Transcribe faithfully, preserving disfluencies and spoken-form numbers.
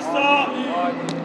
Stop!